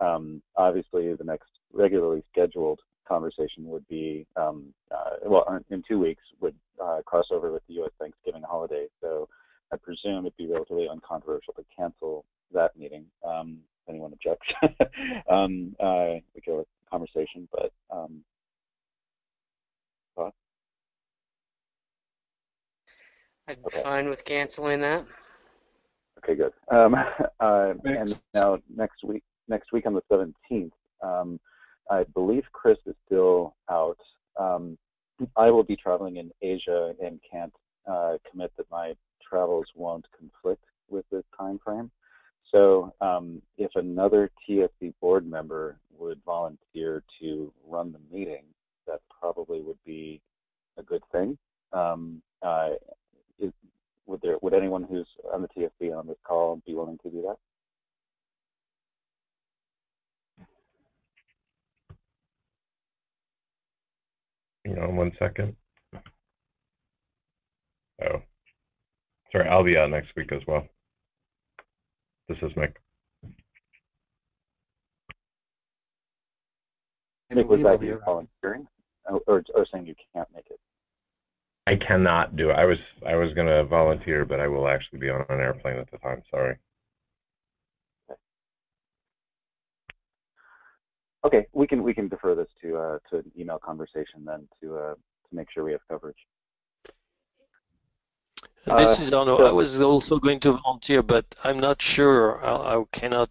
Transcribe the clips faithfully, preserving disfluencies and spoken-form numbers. um, obviously the next regularly scheduled conversation would be, um, uh, well, in two weeks would uh, cross over with the U S Thanksgiving holiday. So I presume it'd be relatively uncontroversial to cancel that meeting. Um, if anyone objects, um, uh, we go with conversation, but um, thoughts? I'd be okay. fine with canceling that. Okay, good. Um, uh, and now next week, next week on the seventeenth, um, I believe Chris is still out. Um, I will be traveling in Asia and can't uh, commit that my travels won't conflict with this time frame. So um, if another T S C board member would volunteer to run the meeting, that probably would be a good thing. Um, uh, is, would, there, would anyone who's on the T S C on this call be willing to do that? Hang on one second. Oh, sorry, I'll be out next week as well. This is Mick. Mick, was that you volunteering, or or saying you can't make it? I cannot do it. I was I was going to volunteer, but I will actually be on an airplane at the time. Sorry. Okay, we can we can defer this to uh, to an email conversation then to uh, to make sure we have coverage. This uh, is Arno. So I was also going to volunteer, but I'm not sure. I, I cannot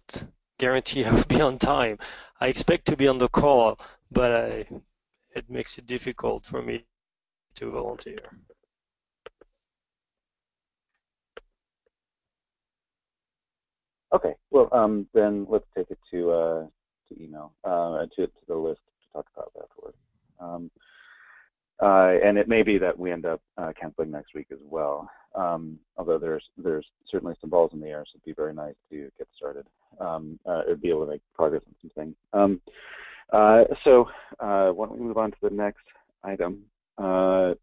guarantee I'll be on time. I expect to be on the call, but I, it makes it difficult for me to volunteer. Okay. Well, um, then let's take it to. Uh, To email uh, to, to the list to talk about afterwards, um, uh, and it may be that we end up uh, canceling next week as well. Um, although there's there's certainly some balls in the air, so it'd be very nice to get started. Um, uh, it'd be able to make progress on some things. Um, uh, so uh, why don't we move on to the next item? Uh,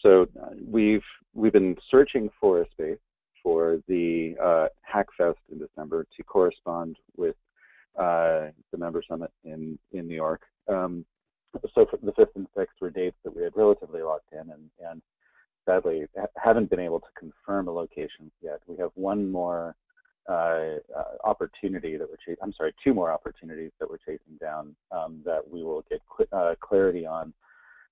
so we've we've been searching for a space for the uh, Hackfest in December to correspond with. Uh, the member summit in in New York. Um, so for the fifth and sixth were dates that we had relatively locked in, and and sadly ha haven't been able to confirm a location yet. We have one more uh, uh, opportunity that we're chasing. I'm sorry, two more opportunities that we're chasing down um, that we will get cl uh, clarity on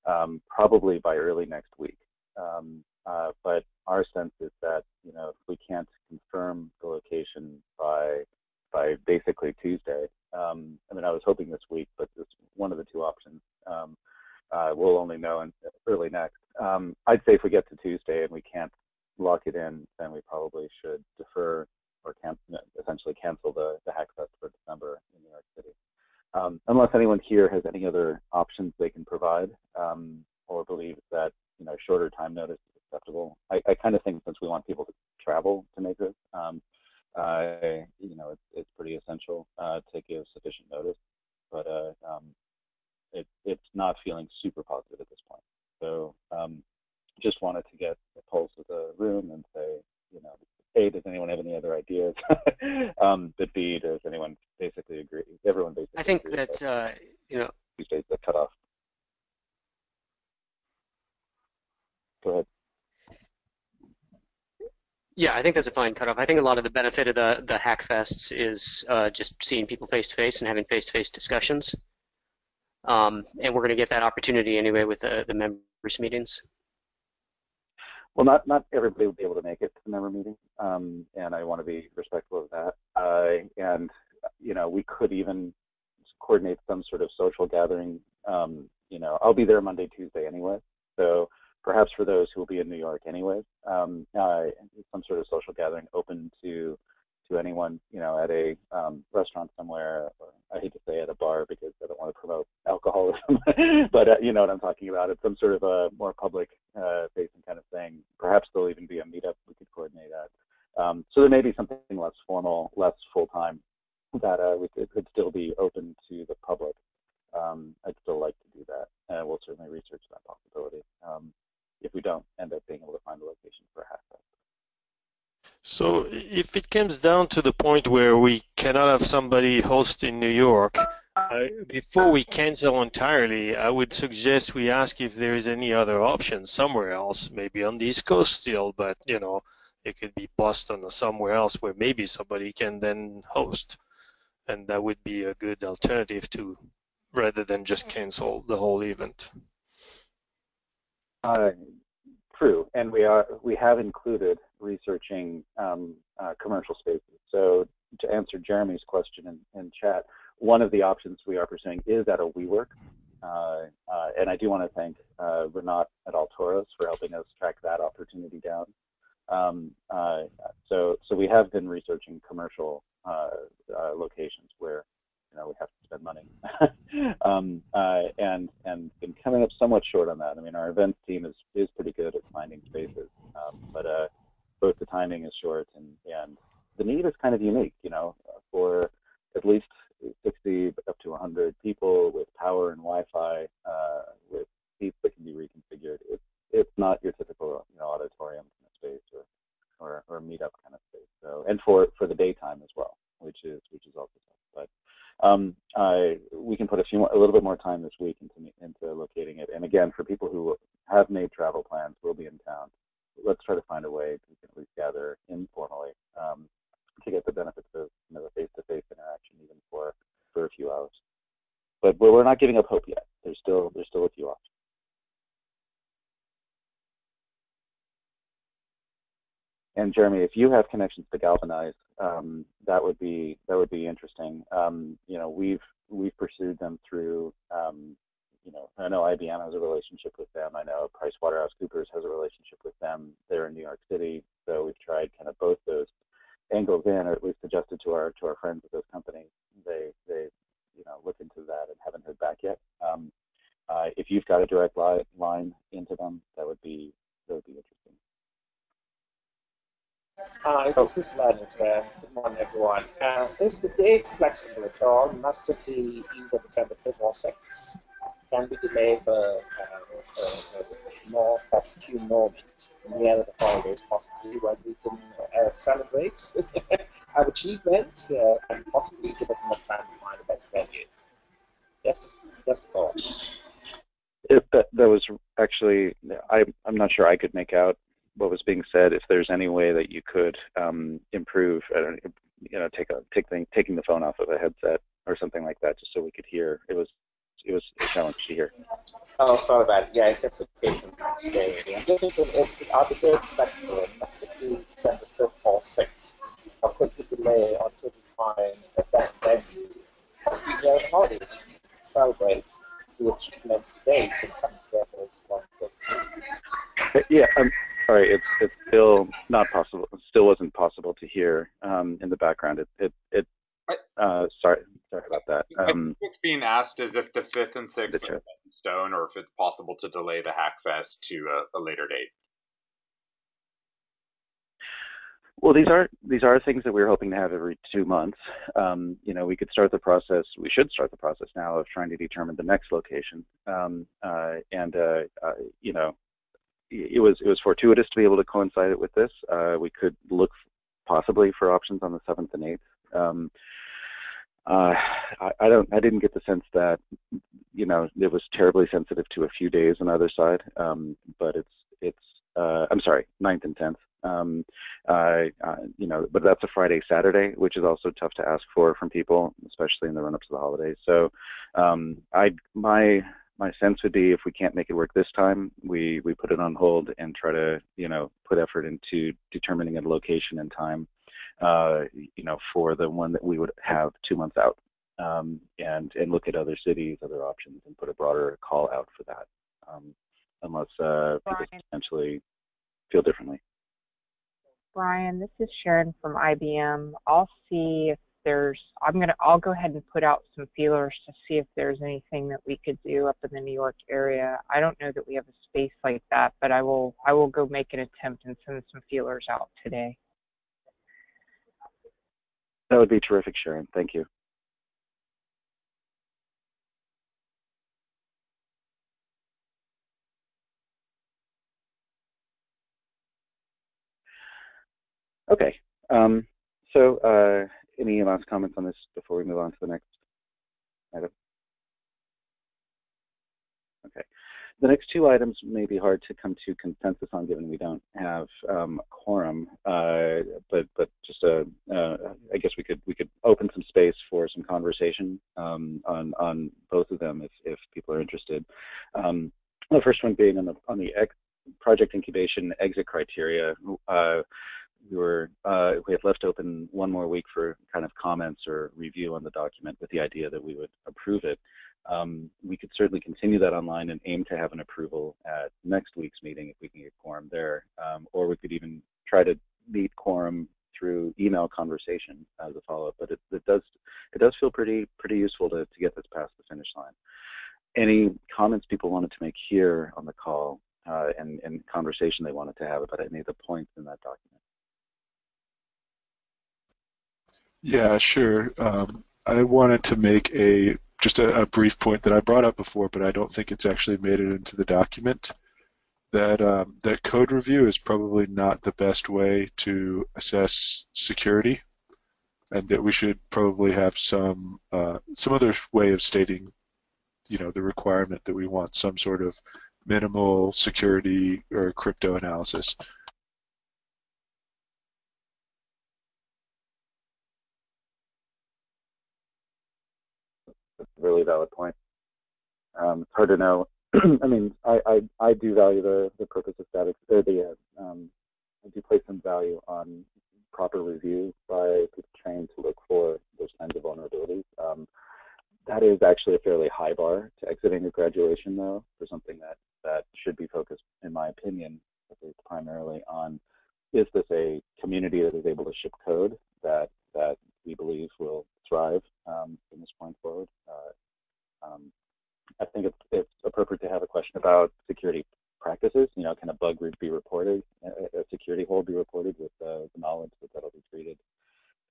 um, probably by early next week. Um, uh, but our sense is that you know if we can't confirm the location by by basically Tuesday. Um, I mean, I was hoping this week, but this one of the two options. Um, uh, we'll only know in early next. Um, I'd say if we get to Tuesday and we can't lock it in, then we probably should defer or can, essentially cancel the, the Hackfest for December in New York City. Um, unless anyone here has any other options they can provide um, or believes that you know shorter time notice is acceptable. I, I kind of think since we want people to travel to make this, um, Uh, you know, it's, it's pretty essential uh, to give sufficient notice, but uh, um, it, it's not feeling super positive at this point. So um, just wanted to get the pulse of the room and say, you know, A, does anyone have any other ideas? um, but B, does anyone basically agree? Everyone basically I think agrees that, uh, you know. Tuesday's the cutoff. Go ahead. Yeah, I think that's a fine cutoff. I think a lot of the benefit of the, the Hackfests is uh, just seeing people face-to-face and having face-to-face discussions. Um, and we're going to get that opportunity anyway with the, the members' meetings. Well, not, not everybody will be able to make it to the member meeting, um, and I want to be respectful of that. Uh, and, you know, we could even coordinate some sort of social gathering. Um, you know, I'll be there Monday, Tuesday anyway, so perhaps for those who will be in New York anyway, um, uh, some sort of social gathering open to to anyone, you know, at a um, restaurant somewhere, or I hate to say at a bar because I don't want to promote alcoholism, but uh, you know what I'm talking about. It's some sort of a more public uh, facing kind of thing. Perhaps there'll even be a meetup we could coordinate at. Um, so there may be something less formal, less full-time that uh, we could, could still be open to the public. Um, I'd still like to do that, and we'll certainly research that possibility. Um, if we don't end up being able to find a location for a Hackfest. So if it comes down to the point where we cannot have somebody host in New York, uh, before we cancel entirely, I would suggest we ask if there is any other option somewhere else, maybe on the East Coast still, but you know, it could be Boston or somewhere else where maybe somebody can then host. And that would be a good alternative to, rather than just cancel the whole event. Uh, true, and we are we have included researching um, uh, commercial spaces. So to answer Jeremy's question in, in chat, one of the options we are pursuing is at a WeWork, uh, uh, and I do want to thank uh, Renat at Altoros for helping us track that opportunity down. Um, uh, so so we have been researching commercial uh, uh, locations where, you know, we have to spend money, um, uh, and and been coming up somewhat short on that. I mean, our events team is is pretty good at finding spaces, um, but uh, both the timing is short and and the need is kind of unique. You know, for at least sixty up to one hundred people with power and Wi-Fi, uh, with seats that can be reconfigured. It's it's not your typical, you know, auditorium kind of space or or or meetup kind of space. So and for for the daytime as well, which is which is also fun. But Um, I, we can put a few more, a little bit more time this week into, into locating it. And again, for people who have made travel plans, will be in town, let's try to find a way to at least gather informally um, to get the benefits of, you know, the face-to-face interaction, even for for a few hours. But we're not giving up hope yet. There's still there's still a few options. And Jeremy, if you have connections to Galvanize, um, that would be that would be interesting. Um, you know, we've we've pursued them through. Um, you know, I know I B M has a relationship with them. I know PricewaterhouseCoopers has a relationship with them. They're in New York City, so we've tried kind of both those angles in, or at least adjusted to our to our friends at those companies. They they you know look into that and haven't heard back yet. Um, uh, if you've got a direct li line into them, that would be that would be interesting. Hi, this is Leonard here. Good morning, everyone. Uh, is the date flexible at all? Must it be either December fifth or sixth? Can be delayed for uh, a more opportune moment nearer the holidays, possibly, when we can uh, celebrate our achievements uh, and possibly give us more time to find the best venue. Just, just a thought. If that, that was actually, I, I'm not sure I could make out what was being said. If there's any way that you could um, improve, I don't, you know, take a take thing, taking the phone off of a headset or something like that, just so we could hear. It was it was a challenge to hear. Oh, sorry about it. Yeah, it's exception today. I'm just thinking, it's the other dates flexible. That's sixteenth, seventh, fifth, or sixth. How could we delay until we find that that venue? As we go to holidays, we can celebrate the achievements today. We can come together as one team. Yeah. Um, Sorry, it's it's still not possible. It still wasn't possible to hear um, in the background. It it it. Uh, sorry, sorry about that. Um, it's being asked as if the fifth and sixth are set in stone, or if it's possible to delay the Hackfest to a, a later date. Well, these are these are things that we were hoping to have every two months. Um, you know, we could start the process. We should start the process now of trying to determine the next location. Um, uh, and uh, uh, you know. It was it was fortuitous to be able to coincide it with this. Uh, we could look possibly for options on the seventh and eighth. Um, uh, I, I don't I didn't get the sense that, you know, it was terribly sensitive to a few days on the other side. Um, but it's it's uh, I'm sorry, ninth and tenth. Um, uh, uh, you know, but that's a Friday Saturday, which is also tough to ask for from people, especially in the run up to the holidays. So um, I my. My sense would be, if we can't make it work this time, we, we put it on hold and try to, you know, put effort into determining a location and time, uh, you know, for the one that we would have two months out, um, and and look at other cities, other options, and put a broader call out for that, um, unless uh, people potentially feel differently. Brian, this is Sharon from I B M. I'll see if There's, I'm gonna. I'll go ahead and put out some feelers to see if there's anything that we could do up in the New York area. I don't know that we have a space like that, but I will. I will go make an attempt and send some feelers out today. That would be terrific, Sharon. Thank you. Okay. Um, so uh, any last comments on this before we move on to the next item? Okay. The next two items may be hard to come to consensus on, given we don't have um, a quorum. Uh, but but just a, uh, I guess we could we could open some space for some conversation um, on on both of them if if people are interested. Um, the first one being on the on the ex project incubation exit criteria. Uh, we were uh, we had left open one more week for kind of comments or review on the document with the idea that we would approve it. Um, we could certainly continue that online and aim to have an approval at next week's meeting if we can get quorum there, um, or we could even try to meet quorum through email conversation as a follow-up. But it, it does it does feel pretty pretty useful to to get this past the finish line. Any comments people wanted to make here on the call uh, and and conversation they wanted to have about any of the points in that document? Yeah, sure. Um, I wanted to make a Just a, a brief point that I brought up before, but I don't think it's actually made it into the document. That um, that code review is probably not the best way to assess security, and that we should probably have some uh, some other way of stating, you know, the requirement that we want some sort of minimal security or crypto analysis. Really valid point. Um, it's hard to know. I mean, I, I I do value the the purpose of static, or the uh, um, I do place some value on proper review by people trained to look for those kinds of vulnerabilities. Um, that is actually a fairly high bar to exiting a graduation, though, for something that that should be focused, in my opinion, at least primarily on: is this a community that is able to ship code that that we believe will thrive um, from this point forward? Uh, um, I think it's, it's appropriate to have a question about security practices. You know, can a bug be reported, a security hole be reported with uh, the knowledge that that'll be treated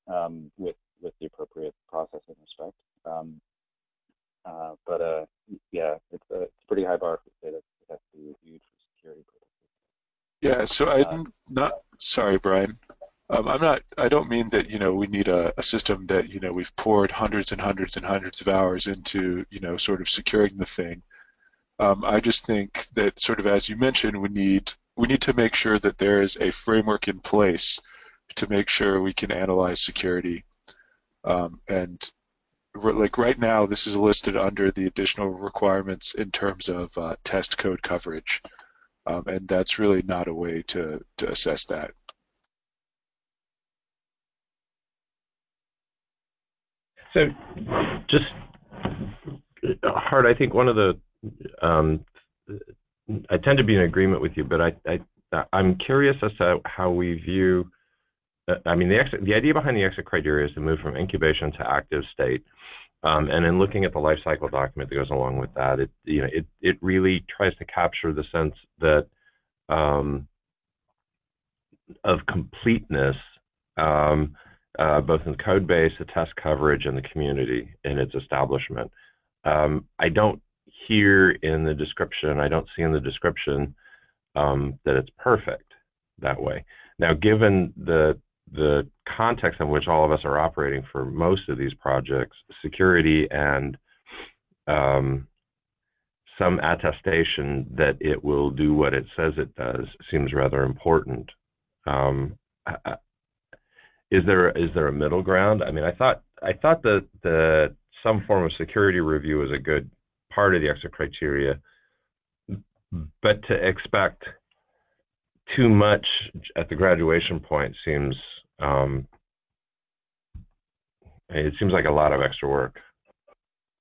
um, with with the appropriate process and respect? Um, uh, but uh, yeah, it's a, it's a pretty high bar for data that has to be reviewed for security purposes. Yeah. So I'm um, not sorry, Brian. Um, I'm not. I don't mean that, you know, we need a, a system that, you know, we've poured hundreds and hundreds and hundreds of hours into, you know, sort of securing the thing. Um, I just think that, sort of as you mentioned, we need we need to make sure that there is a framework in place to make sure we can analyze security. Um, and like right now, this is listed under the additional requirements in terms of uh, test code coverage, um, and that's really not a way to to assess that. So, just Hart, I think one of the um, I tend to be in agreement with you, but I, I I'm curious as to how we view. Uh, I mean, the exit, the idea behind the exit criteria is to move from incubation to active state, um, and in looking at the lifecycle document that goes along with that, it you know it it really tries to capture the sense that um, of completeness. Um, Uh, both in the code base, the test coverage, and the community in its establishment. Um, I don't hear in the description, I don't see in the description um, that it's perfect that way. Now, given the, the context in which all of us are operating for most of these projects, security and um, some attestation that it will do what it says it does seems rather important. Um, I, Is there is there a middle ground? I mean, I thought I thought that the some form of security review is a good part of the exit criteria, but to expect too much at the graduation point seems um, it seems like a lot of extra work.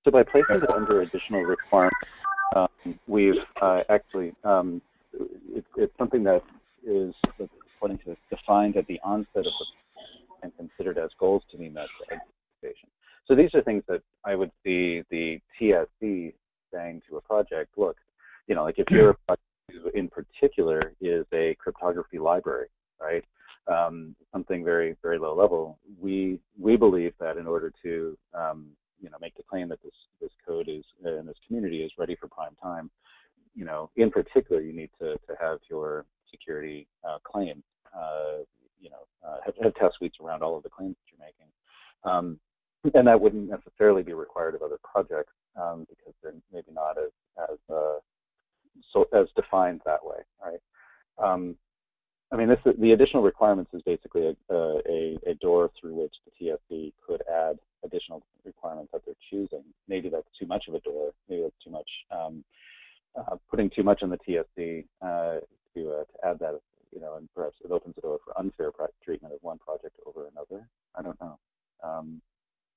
So by placing it under additional requirements, um, we've uh, actually um, it, it's something that is, according to this, defined at the onset of the and considered as goals to be met for execution. So these are things that I would see the T S C saying to a project: look, you know, like if your project in particular is a cryptography library, right? Um, something very, very low level. We we believe that in order to um, you know, make the claim that this this code is uh, and this community is ready for prime time, you know, in particular, you need to to have your security uh, claim. Uh, you know, uh, have have test suites around all of the claims that you're making. Um, and that wouldn't necessarily be required of other projects um, because they're maybe not as as uh, so as defined that way, right? Um, I mean, this the additional requirements is basically a, a a door through which the T S C could add additional requirements that they're choosing. Maybe that's too much of a door. Maybe that's too much um, uh, putting too much on the T S C uh, to uh, to add that, you know, and perhaps it opens the door for unfair treatment of one project over another. I don't know. Um,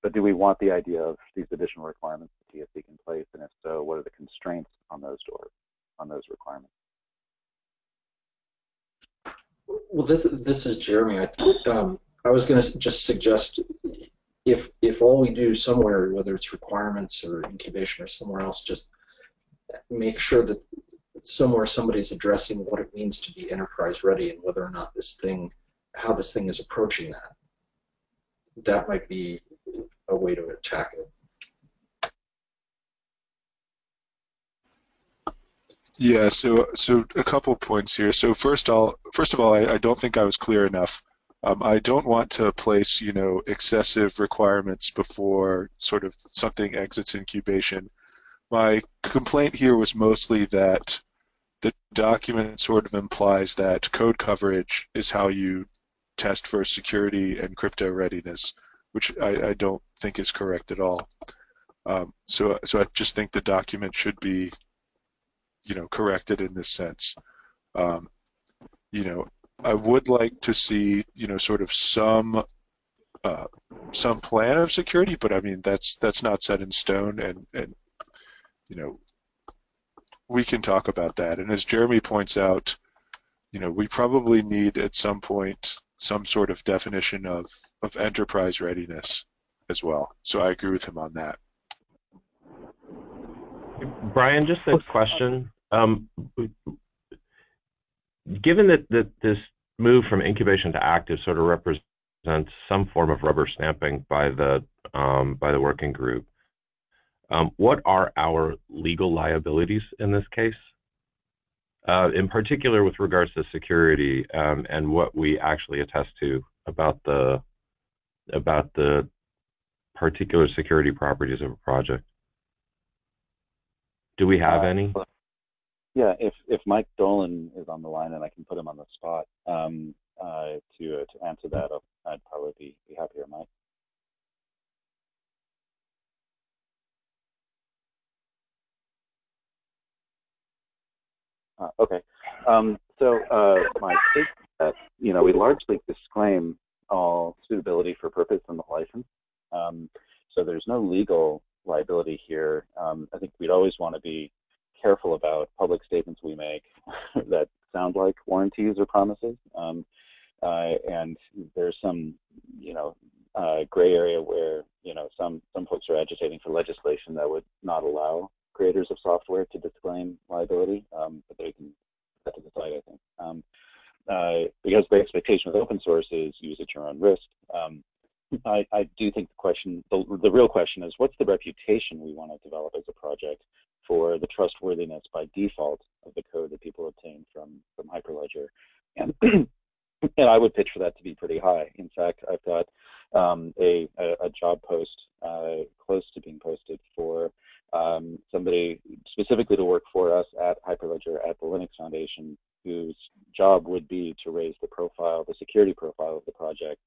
But do we want the idea of these additional requirements that T S C can place, and if so, what are the constraints on those doors, on those requirements? Well, this this is Jeremy. I think, um, I was going to just suggest if if all we do somewhere, whether it's requirements or incubation or somewhere else, just make sure that somewhere somebody's addressing what it means to be enterprise ready and whether or not this thing, how this thing is approaching that. That might be a way to attack it. Yeah. So, so a couple points here. So first, I'll first of all, I, I don't think I was clear enough. Um, I don't want to place, you know, excessive requirements before sort of something exits incubation. My complaint here was mostly that the document sort of implies that code coverage is how you test for security and crypto readiness, which I, I don't think is correct at all. Um, so, so I just think the document should be, you know, corrected in this sense. Um, you know, I would like to see, you know, sort of some uh, some plan of security, but I mean that's that's not set in stone, and and you know, we can talk about that. And as Jeremy points out, you know, we probably need at some point some sort of definition of, of enterprise readiness as well. So I agree with him on that. Brian, just a question. Um, given that, that this move from incubation to active sort of represents some form of rubber stamping by the, um, by the working group, um, what are our legal liabilities in this case? Uh, in particular with regards to security um, and what we actually attest to about the about the particular security properties of a project. Do we have uh, any? Yeah, if if Mike Dolan is on the line and I can put him on the spot um, uh, to uh, to answer that, I'd probably be, be happier, Mike. Uh, okay, um, so uh, my take is that, you know, we largely disclaim all suitability for purpose in the license, um, so there's no legal liability here. Um, I think we'd always want to be careful about public statements we make that sound like warranties or promises, um, uh, and there's some, you know, uh, gray area where, you know, some, some folks are agitating for legislation that would not allow creators of software to disclaim liability, um, but they can have to decide, I think. Um, uh, because the expectation with open source is use at your own risk, um, I, I do think the question, the, the real question is, what's the reputation we want to develop as a project for the trustworthiness by default of the code that people obtain from, from Hyperledger? And, and I would pitch for that to be pretty high. In fact, I've got um, a, a job post uh, close to being posted for Um, somebody specifically to work for us at Hyperledger at the Linux Foundation, whose job would be to raise the profile, the security profile of the project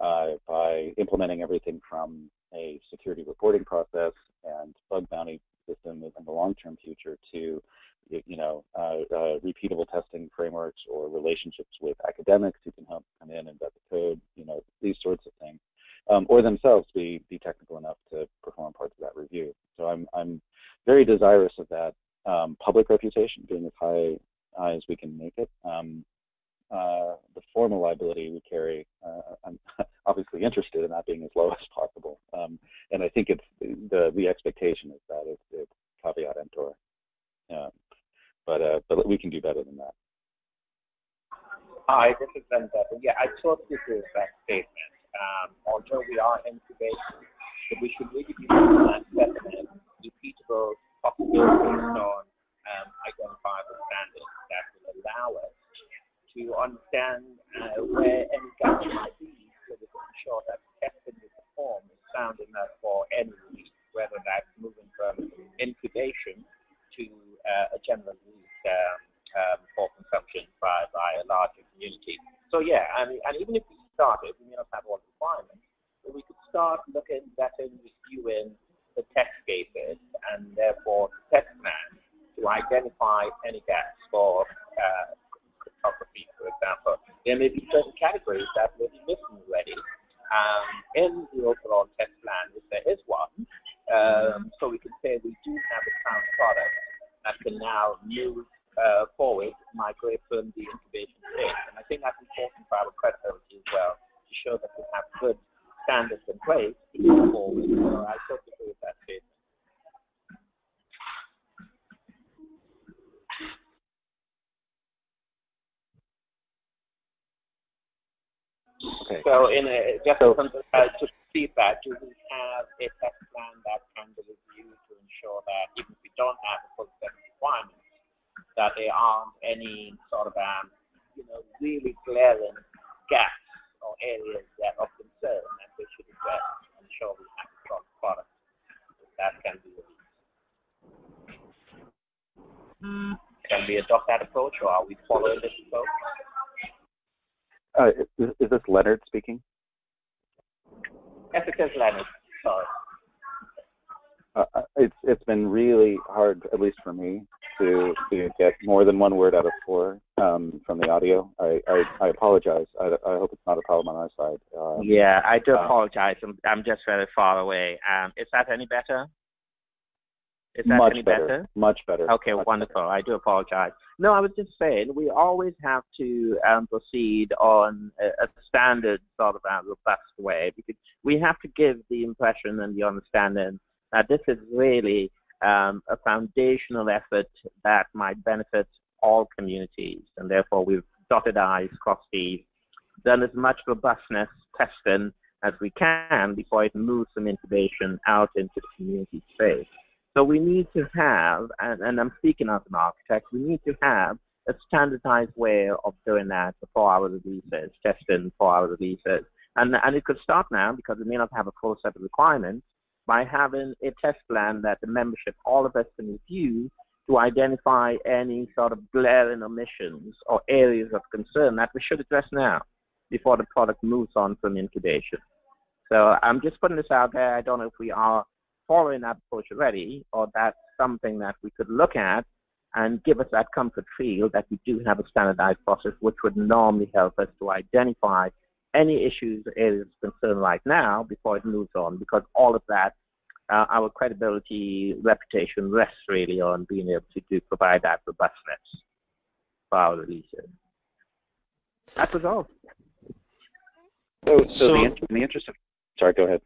uh, by implementing everything from a security reporting process and bug bounty system in the long-term future to, you know, uh, uh, repeatable testing frameworks or relationships with academics who can help come in and vet the code, you know, these sorts of things. Um, or themselves be, be technical enough to perform parts of that review. So I'm, I'm very desirous of that um, public reputation being as high, high as we can make it. Um, uh, the formal liability we carry, uh, I'm obviously interested in that being as low as possible. Um, and I think it's the, the expectation is that it's, it's caveat emptor. Um, but, uh, but we can do better than that. Hi, this is Renat. Yeah, I totally agree with that statement. Um, although we are incubating, but we should really be looking at repeatable, possible based on um, identifiable standards that will allow us to understand uh, where any gaps might be whether that's moving from incubation to uh, a general use um, um, for consumption by, by a larger community. So yeah, I mean, and even if we started, we may not have all the requirements, but we could start looking better and reviewing the test cases and therefore the test plans to identify any gaps for uh, cryptography, for example. There may be certain categories that will be missing already um, in the overall test plan, if there is one. Um, so we can say we do have a sound product that can now move uh, forward, migrate from the incubation stage. And I think that's important for our credibility as well, to show that we have good standards in place to move forward. So I totally agree with that statement. Okay. So, in a, just so, uh, to see that, do we have a test plan that can be reviewed to ensure that even if we don't have a full set of requirements, that there aren't any sort of, um, you know, really glaring gaps or areas that are of concern that we should address and ensure we have a strong product that can be released? Mm. Can we adopt that approach, or are we following this approach? Uh, is, is this Leonard speaking? Yes, it is Leonard. Sorry. Uh, it's it's been really hard, at least for me, to to get more than one word out of four um, from the audio. I I, I apologize. I, I hope it's not a problem on our side. Um, yeah, I do apologize. I'm I'm just very far away. Um, is that any better? Is that much any better, better? Much better. Okay, much wonderful. Better. I do apologize. No, I was just saying we always have to um, proceed on a, a standard sort of a robust way, because we have to give the impression and the understanding that this is really um, a foundational effort that might benefit all communities, and therefore we've dotted I's, crossed T's, done as much robustness testing as we can before it moves from incubation out into the community space. So we need to have, and, and I'm speaking as an architect, we need to have a standardized way of doing that for our releases, testing for our releases. And, and it could start now, because we may not have a full set of requirements, by having a test plan that the membership, all of us, can review to identify any sort of glaring omissions or areas of concern that we should address now before the product moves on from incubation. So I'm just putting this out there. I don't know if we are following that approach already, or that's something that we could look at and give us that comfort feel that we do have a standardized process which would normally help us to identify any issues or areas of concern right now before it moves on, because all of that, uh, our credibility, reputation rests really on being able to do, provide that robustness for our releases. That was all. So, so, so the in the interest of, sorry, go ahead.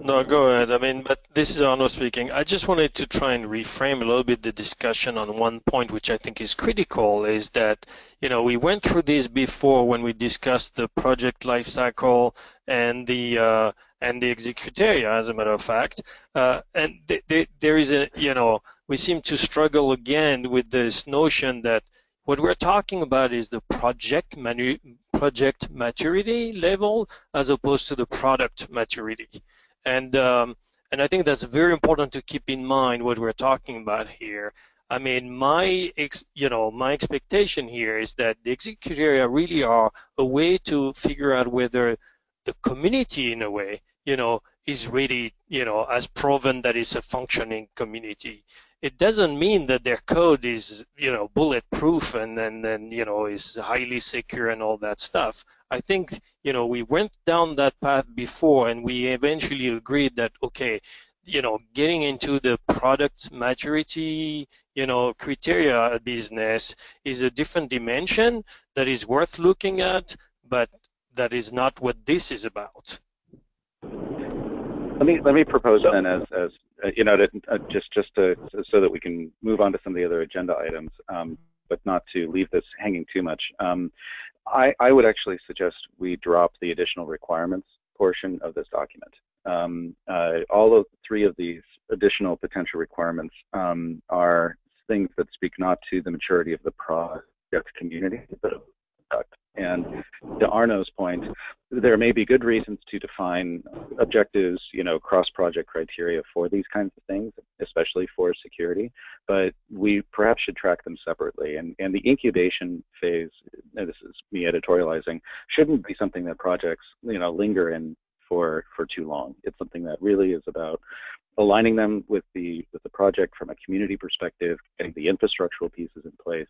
No, go ahead. I mean, but this is Arnaud speaking. I just wanted to try and reframe a little bit the discussion on one point, which I think is critical, is that, you know, we went through this before when we discussed the project lifecycle and the uh, and the executaria, as a matter of fact. Uh, and th th there is a, you know, we seem to struggle again with this notion that what we're talking about is the project manu project maturity level as opposed to the product maturity. And um, and I think that's very important to keep in mind what we're talking about here. I mean, my ex you know my expectation here is that the executaria really are a way to figure out whether the community, in a way, you know, is really, you know, has proven that it's a functioning community. It doesn't mean that their code is, you know, bulletproof and and, and you know, is highly secure and all that stuff. I think, you know, we went down that path before, and we eventually agreed that, okay, you know, getting into the product maturity, you know, criteria business is a different dimension that is worth looking at, but that is not what this is about. Let me let me propose then, as as uh, you know, to, uh, just just to, so that we can move on to some of the other agenda items, um, but not to leave this hanging too much. Um, I, I would actually suggest we drop the additional requirements portion of this document. Um, uh, all of three of these additional potential requirements um, are things that speak not to the maturity of the product community, but of the product And to Arno's point, there may be good reasons to define objectives, you know, cross-project criteria for these kinds of things, especially for security, but we perhaps should track them separately. And, and the incubation phase, and this is me editorializing, shouldn't be something that projects, you know, linger in for, for too long. It's something that really is about aligning them with the, with the project from a community perspective, getting the infrastructural pieces in place.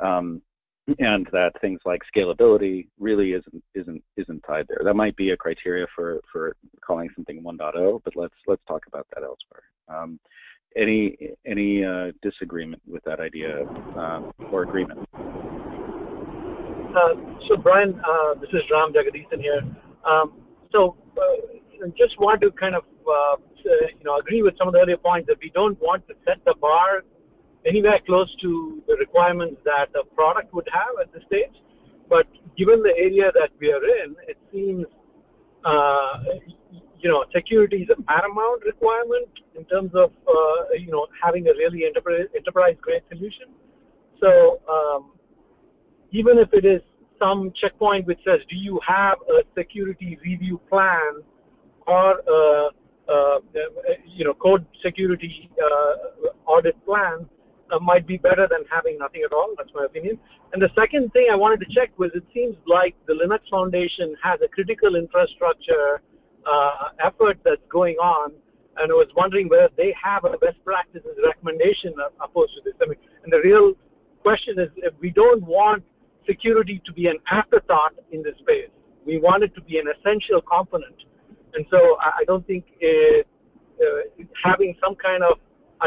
Um, And that things like scalability really isn't isn't isn't tied there. That might be a criteria for for calling something one point oh, but let's let's talk about that elsewhere. Um, any any uh, disagreement with that idea uh, or agreement? Uh, so Brian, uh, this is Ram Jagadeesan here. Um, so uh, you know, just want to kind of uh, you know agree with some of the earlier points that we don't want to set the bar anywhere close to the requirements that a product would have at this stage. But given the area that we are in, it seems, uh, you know, security is a paramount requirement in terms of, uh, you know, having a really enterprise, enterprise-grade solution. So um, even if it is some checkpoint which says, do you have a security review plan or a, a you know, code security uh, audit plan, Uh, might be better than having nothing at all. That's my opinion. And the second thing I wanted to check was, it seems like the Linux Foundation has a critical infrastructure uh, effort that's going on, and I was wondering whether they have a best practices recommendation opposed to this. I mean, and the real question is, if we don't want security to be an afterthought in this space. We want it to be an essential component. And so I, I don't think it, uh, having some kind of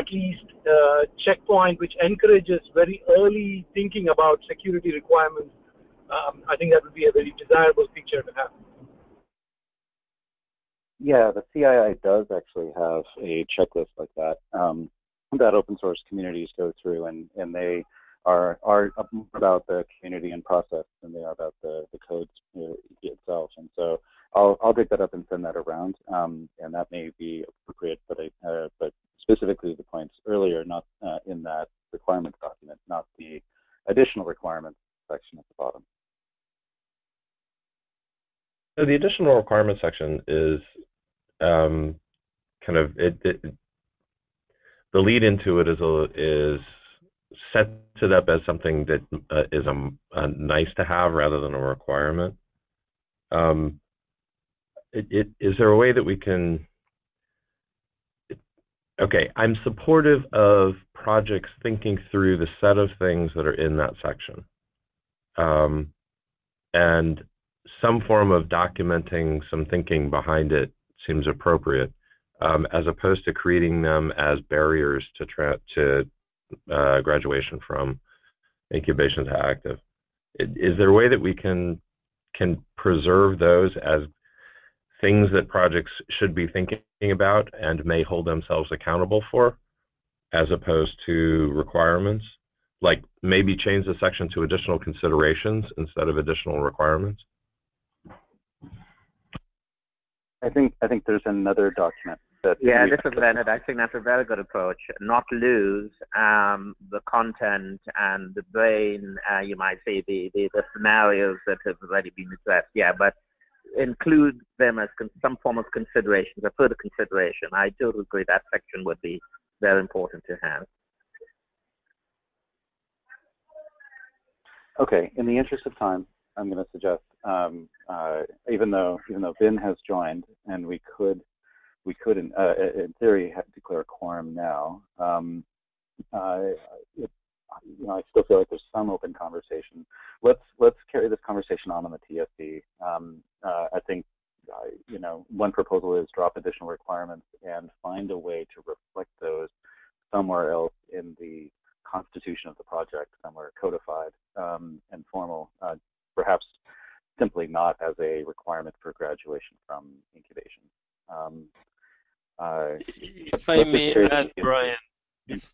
at least uh, checkpoint which encourages very early thinking about security requirements, um, I think that would be a very desirable feature to have. Yeah, the C I I does actually have a checklist like that, um, that open source communities go through, and, and they are, are about the community and process than they are about the, the code itself. And so I'll, I'll dig that up and send that around, um, and that may be appropriate, but, I, uh, but specifically the points earlier, not uh, in that requirements document, not the additional requirements section at the bottom. So the additional requirements section is um, kind of, it, it, the lead into it is, a, is set it up as something that uh, is a, a nice to have rather than a requirement. Um, it, it, is there a way that we can, okay, I'm supportive of projects thinking through the set of things that are in that section, um, and some form of documenting some thinking behind it seems appropriate, um, as opposed to creating them as barriers to tra to uh, graduation from incubation to active. Is there a way that we can can preserve those as things that projects should be thinking about and may hold themselves accountable for, as opposed to requirements? Like maybe change the section to additional considerations instead of additional requirements? I think I think there's another document that. Yeah, this is Renat. I think that's a very good approach. Not lose um, the content and the brain. Uh, you might say the, the the scenarios that have already been addressed. Yeah, but include them as con some form of considerations, a further consideration. I do agree that section would be very important to have. Okay, in the interest of time, I'm going to suggest, um, uh, even though even though Vin has joined, and we could we could in, uh, in theory have to declare a quorum now. Um, uh, it, you know, I still feel like there's some open conversation. Let's let's carry this conversation on on the T S C. Um, uh, I think, uh, you know, one proposal is drop additional requirements and find a way to reflect those somewhere else in the constitution of the project, somewhere codified um, and formal, uh, perhaps simply not as a requirement for graduation from incubation. Um, uh, if I may add, Brian. If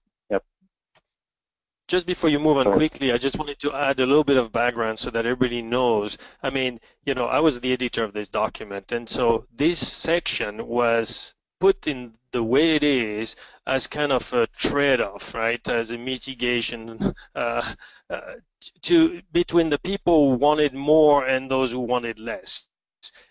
Just before you move on quickly, I just wanted to add a little bit of background so that everybody knows. I mean, you know, I was the editor of this document, and so this section was put in the way it is as kind of a trade-off, right? As a mitigation uh, uh, to between the people who wanted more and those who wanted less.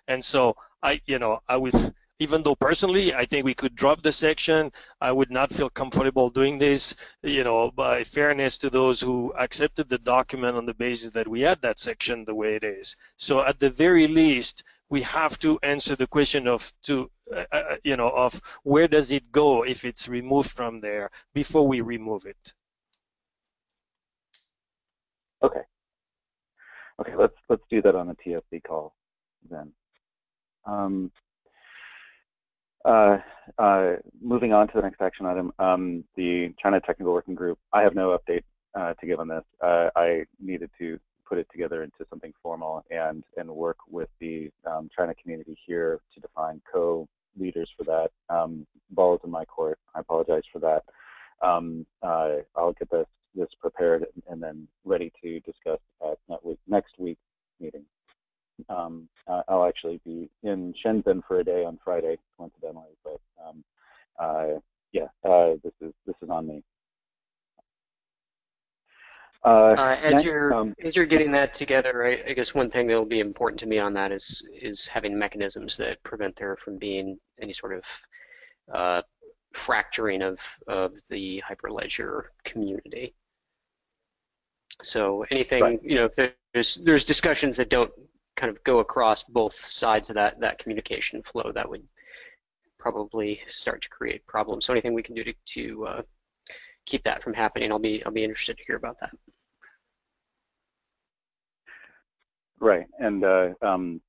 And so I, you know, I would, even though personally I think we could drop the section, I would not feel comfortable doing this, you know, by fairness to those who accepted the document on the basis that we had that section the way it is. So at the very least, we have to answer the question of to uh, you know of where does it go if it's removed from there before we remove it. Okay. Okay, let's let's do that on the T S C call then. Um, uh, uh, moving on to the next action item, um, the China Technical Working Group. I have no update uh, to give on this. Uh, I needed to put it together into something formal and and work with the um, China community here to define co-leaders for that. Um, ball is in my court. I apologize for that. Um, uh, I'll get this this prepared and then ready to discuss at next week's meeting. Um, I'll actually be in Shenzhen for a day on Friday, coincidentally, but um, uh, yeah, uh, this is this is on me. Uh, uh, as next, you're um, as you're getting that together, I, I guess one thing that will be important to me on that is is having mechanisms that prevent there from being any sort of uh, fracturing of of the Hyperledger community. So anything, right. you know, if there's there's discussions that don't kind of go across both sides of that that communication flow, that would probably start to create problems. So anything we can do to, to uh, keep that from happening, I'll be I'll be interested to hear about that. Right, and uh, um,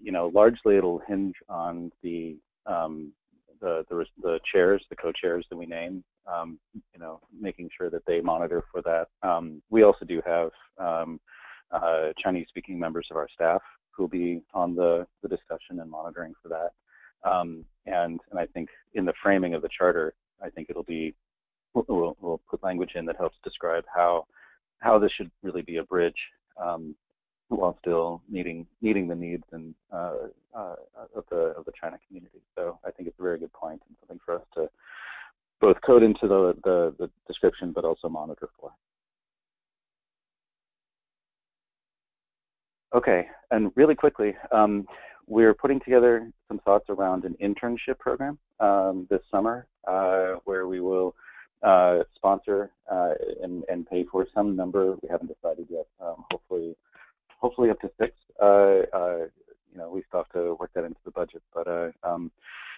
you know, largely it'll hinge on the um, the, the the chairs, the co-chairs that we name. Um, you know, making sure that they monitor for that. Um, we also do have um, uh, Chinese-speaking members of our staff who'll be on the the discussion and monitoring for that. Um, and and I think in the framing of the charter, I think it'll be. We'll, we'll put language in that helps describe how how this should really be a bridge, um, while still meeting meeting the needs and uh, uh, of the of the China community. So I think it's a very good point and something for us to both code into the the, the description, but also monitor for. Okay, and really quickly, um, we're putting together some thoughts around an internship program um, this summer, uh, where we will. Uh, sponsor uh, and, and pay for some number. We haven't decided yet. Um, hopefully, hopefully up to six. Uh, uh, you know, we still have to work that into the budget. But uh, um,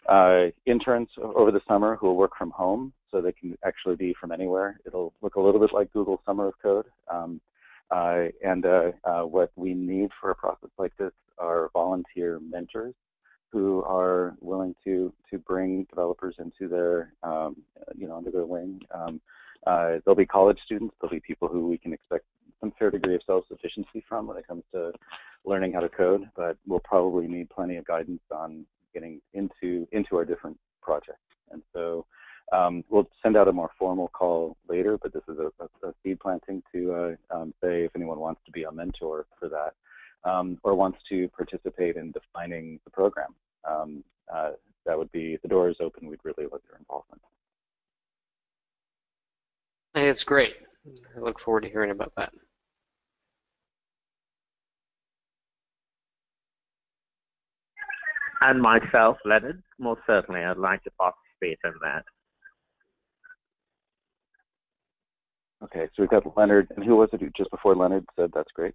uh, interns over the summer who will work from home, so they can actually be from anywhere. It'll look a little bit like Google Summer of Code. Um, uh, and uh, uh, what we need for a process like this are volunteer mentors who are willing to to bring developers into their um, you know under their wing. Um, uh, there'll be college students. There'll be people who we can expect some fair degree of self-sufficiency from when it comes to learning how to code. But we'll probably need plenty of guidance on getting into into our different projects. And so um, we'll send out a more formal call later. But this is a, a, a seed planting to uh, um, say if anyone wants to be a mentor for that. Um, or wants to participate in defining the program, um, uh, that would be, the door is open, we'd really love your involvement. I think it's great. I look forward to hearing about that. And myself, Leonard, most certainly, I'd like to participate in that. Okay, so we've got Leonard, and who was it who just before Leonard said that's great?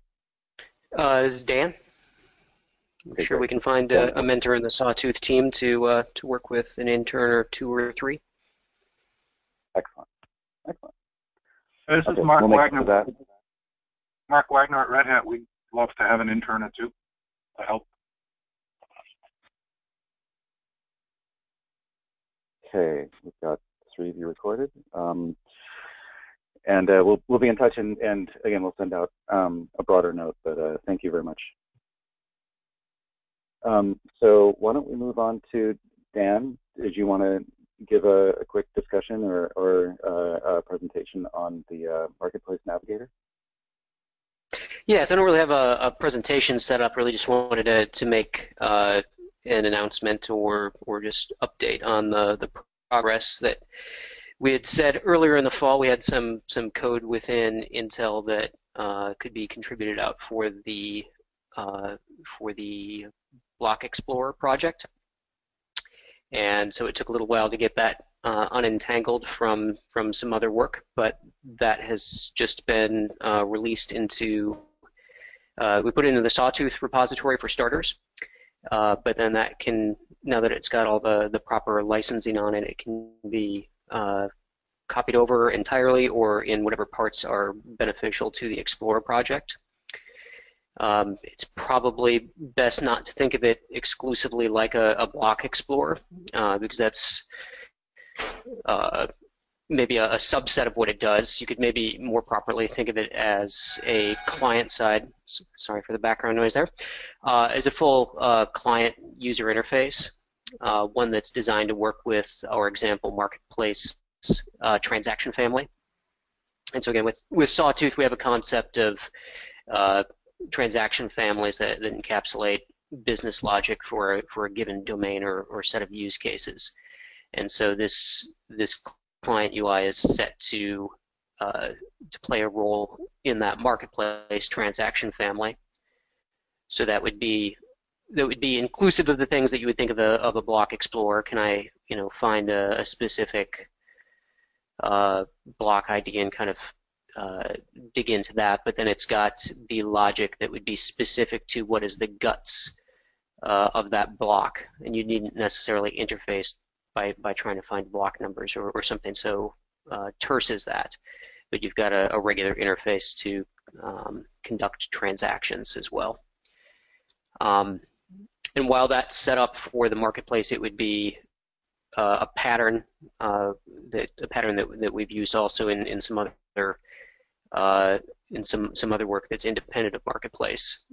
Uh, this is Dan. I'm okay, sure great. We can find a, a mentor in the Sawtooth team to uh, to work with an intern or two or three. Excellent. Excellent. So this okay, is Mark we'll Wagner. Mark Wagner at Red Hat. We'd love to have an intern or two to help. Okay, we've got three of you recorded. Um, And uh, we'll we'll be in touch, and, and again we'll send out um, a broader note. But uh, thank you very much. Um, so why don't we move on to Dan? Did you want to give a, a quick discussion or, or uh, a presentation on the uh, Marketplace Navigator? Yes, I don't really have a, a presentation set up. Really, just wanted to to make uh, an announcement or or just update on the the progress that we had said earlier in the fall. We had some some code within Intel that uh, could be contributed out for the uh, for the Block Explorer project, and so it took a little while to get that uh, unentangled from from some other work, but that has just been uh, released into. Uh, we put it into the Sawtooth repository for starters, uh, but then that can, now that it's got all the, the proper licensing on it, it can be uh, copied over entirely or in whatever parts are beneficial to the Explorer project. Um, it's probably best not to think of it exclusively like a, a block explorer uh, because that's uh, maybe a, a subset of what it does. You could maybe more properly think of it as a client side, sorry for the background noise there, uh, as a full uh, client user interface, uh, one that's designed to work with our example marketplace uh, transaction family. And so again, with, with Sawtooth, we have a concept of uh, transaction families that, that encapsulate business logic for, for a given domain or, or set of use cases. And so this, this client U I is set to uh, to play a role in that marketplace transaction family. So that would be that would be inclusive of the things that you would think of a of a block explorer. Can I you know find a, a specific uh, block I D and kind of uh, dig into that? But then it's got the logic that would be specific to what is the guts uh, of that block, and you needn't necessarily interface by, by trying to find block numbers or, or something so uh, terse as that, but you've got a, a regular interface to um, conduct transactions as well. Um, and while that's set up for the marketplace, it would be uh, a pattern uh, that a pattern that that we've used also in in some other uh, in some some other work that's independent of marketplace,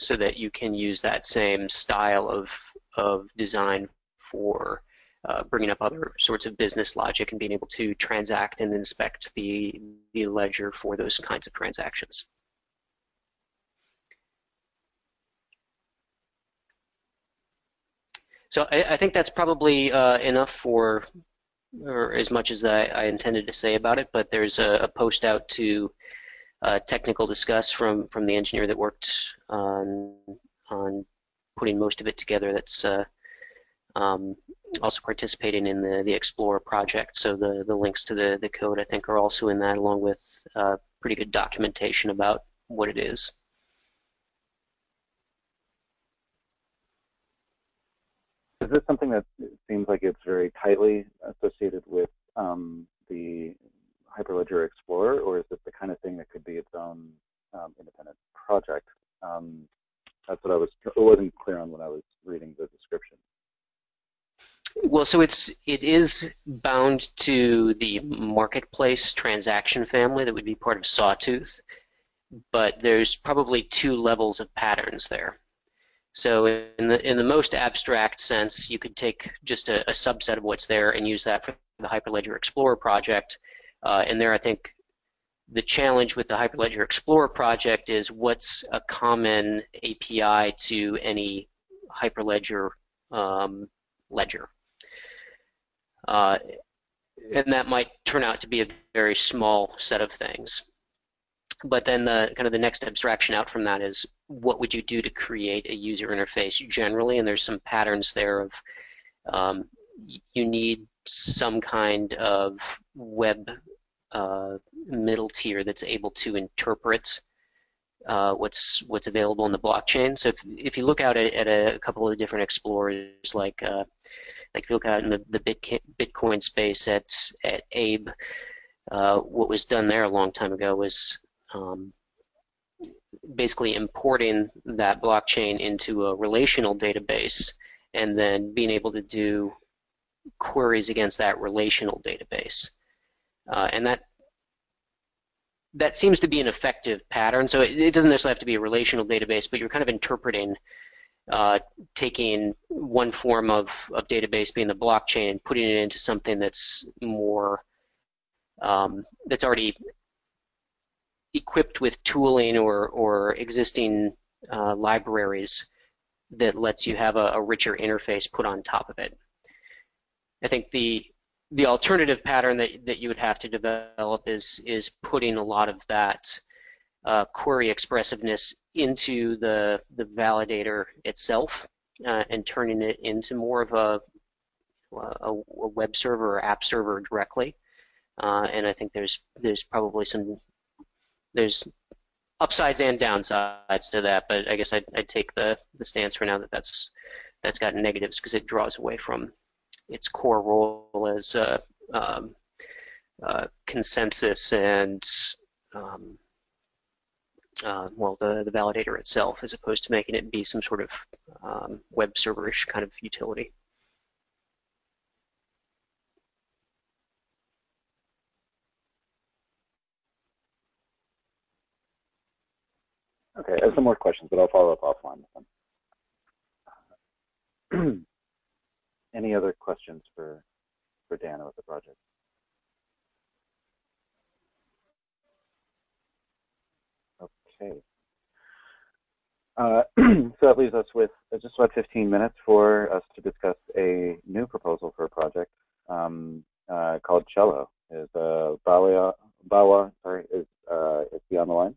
so that you can use that same style of of design for Uh, bringing up other sorts of business logic and being able to transact and inspect the, the ledger for those kinds of transactions. So I, I think that's probably uh, enough for, or as much as I, I intended to say about it, but there's a, a post out to uh, technical discuss from, from the engineer that worked on, on putting most of it together that's uh, um, also participating in the, the Explorer project, so the, the links to the, the code I think are also in that, along with uh, pretty good documentation about what it is. Is this something that seems like it's very tightly associated with um, the Hyperledger Explorer, or is this the kind of thing that could be its own um, independent project? Um, that's what I was, it wasn't clear on when I was reading the description. Well, so it's it is bound to the marketplace transaction family that would be part of Sawtooth, but there's probably two levels of patterns there. So in the in the most abstract sense, you could take just a, a subset of what's there and use that for the Hyperledger Explorer project. Uh, and there, I think the challenge with the Hyperledger Explorer project is what's a common A P I to any Hyperledger um, ledger. Uh, and that might turn out to be a very small set of things. But then the kind of the next abstraction out from that is what would you do to create a user interface generally, and there's some patterns there of um, you need some kind of web uh, middle tier that's able to interpret uh, what's what's available in the blockchain. So if, if you look out at, at a couple of different explorers like uh, Like if you look out in the, the Bitcoin space at, at A B E, uh, what was done there a long time ago was um, basically importing that blockchain into a relational database and then being able to do queries against that relational database. Uh, and that that seems to be an effective pattern. So it, it doesn't necessarily have to be a relational database, but you're kind of interpreting Uh, taking one form of, of database, being the blockchain, and putting it into something that's more um, that's already equipped with tooling or or existing uh, libraries that lets you have a, a richer interface put on top of it. I think the the alternative pattern that, that you would have to develop is is putting a lot of that uh, query expressiveness into the the validator itself uh, and turning it into more of a a, a web server or app server directly. Uh, and I think there's there's probably some there's upsides and downsides to that, but I guess I'd, I'd take the, the stance for now that that's that's got negatives because it draws away from its core role as uh, um, uh, consensus and um, uh, well, the the validator itself, as opposed to making it be some sort of um, web serverish kind of utility. Okay, I have some more questions, but I'll follow up offline with them. Any other questions for, for Dan about the project? Okay. Uh, so that leaves us with just about fifteen minutes for us to discuss a new proposal for a project um, uh, called Cello. Is uh, Bawa, Bawa sorry, is, uh, is he on the line?